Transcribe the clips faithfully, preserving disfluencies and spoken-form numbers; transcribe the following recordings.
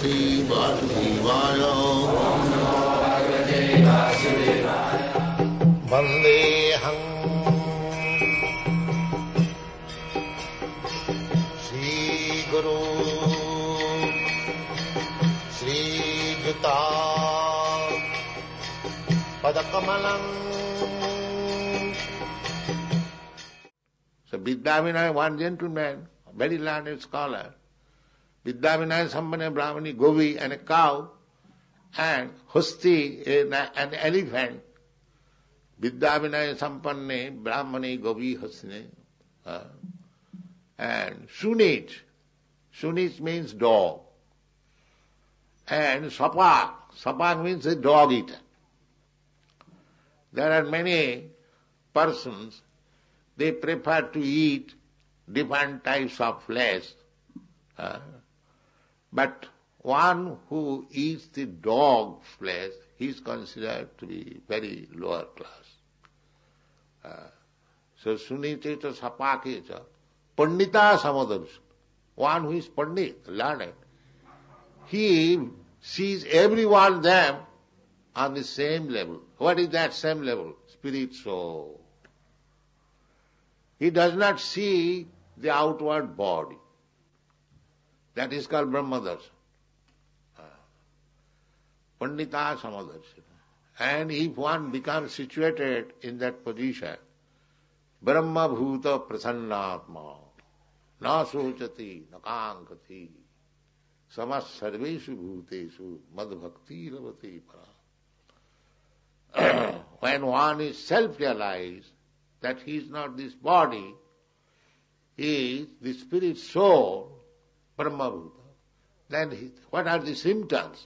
Bandi Vayo Om Namo Gaja Sri Raya Bandi Hang Sri Guru Sri Gita Padakamalang. So Bidamina, one gentleman, a very learned scholar, vidyāvināya-saṁpanne-brāhmaṇī, govi and a cow, and husti, an elephant. Vidyāvināya-saṁpanne-brāhmaṇī, govi, husti. Uh, and śuni. śuni means dog. And śvapāke. śvapāke means a dog eater. There are many persons, they prefer to eat different types of flesh. Uh, but one who eats the dog flesh, he is considered to be very lower class. Uh, so, śuni caiva śvapāke ca paṇḍitāḥ samadarśinaḥ, one who is pandit, learned, he sees everyone them on the same level. What is that same level? Spirit, soul. He does not see the outward body. That is called brahma-darsana, pandita-samadarsana. And if one becomes situated in that position, brahma-bhūta-prasanna-atmā, na socati, na kāṅkati, samasarvesu bhūtesu, madbhakti lavati para. When one is self-realized that he is not this body, he is the spirit soul, brahma-bhūta. Then he, what are the symptoms?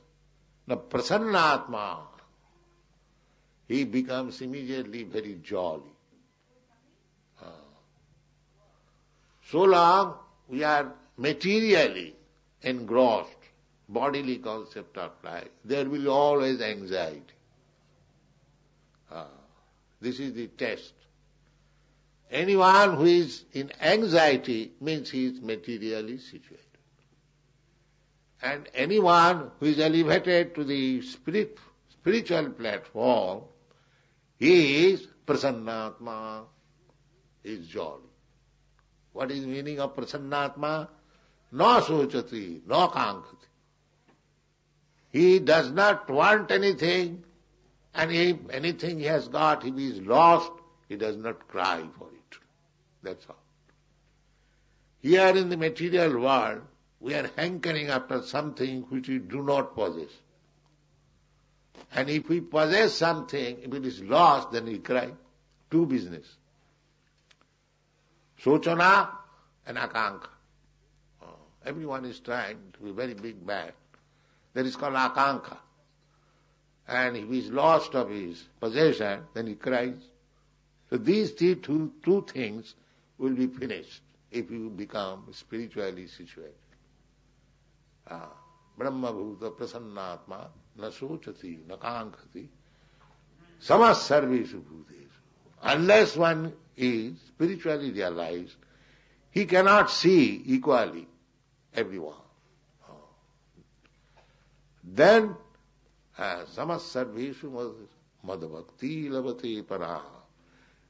The prasanna-atmā. He becomes immediately very jolly. Uh, so long we are materially engrossed, bodily concept of life, there will be always anxiety. Uh, this is the test. Anyone who is in anxiety means he is materially situated. And anyone who is elevated to the spirit, spiritual platform, he is prasanna-atmā, is jolly. What is the meaning of prasanna-atmā? Na socati, na kāṅkati. He does not want anything, and if anything he has got, if he is lost, he does not cry for it. That's all. Here in the material world, we are hankering after something which we do not possess. And if we possess something, if it is lost, then we cry. Two business. Sochana and akanka. Everyone is trying to be very big bad. That is called akanka. And if he is lost of his possession, then he cries. So these three, two, two things will be finished if you become spiritually situated. Ah, brahma-bhūta-prasanna-atmā, na socati, na kāṅkati, samasarvesu bhūtesu. Unless one is spiritually realized, he cannot see equally everyone. Oh. Then, ah, samasarvesu madbhakti lavate parā.